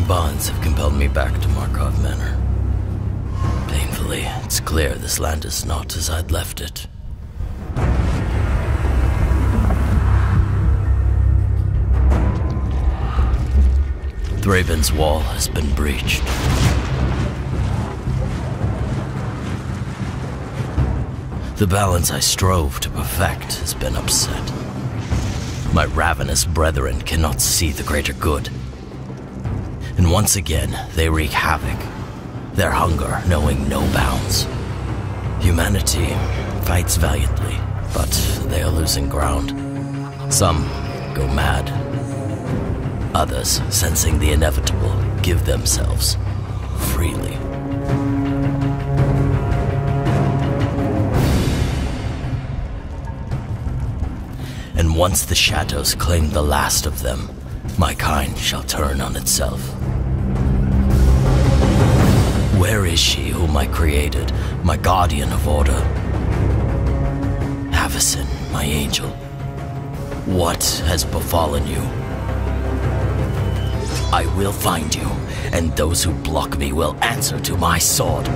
My bonds have compelled me back to Markov Manor. Painfully, it's clear this land is not as I'd left it. Thraben's wall has been breached. The balance I strove to perfect has been upset. My ravenous brethren cannot see the greater good. And once again, they wreak havoc, their hunger knowing no bounds. Humanity fights valiantly, but they are losing ground. Some go mad. Others, sensing the inevitable, give themselves freely. And once the shadows claim the last of them, my kind shall turn on itself. Where is she whom I created, my guardian of order? Avacyn, my angel, what has befallen you? I will find you, and those who block me will answer to my sword.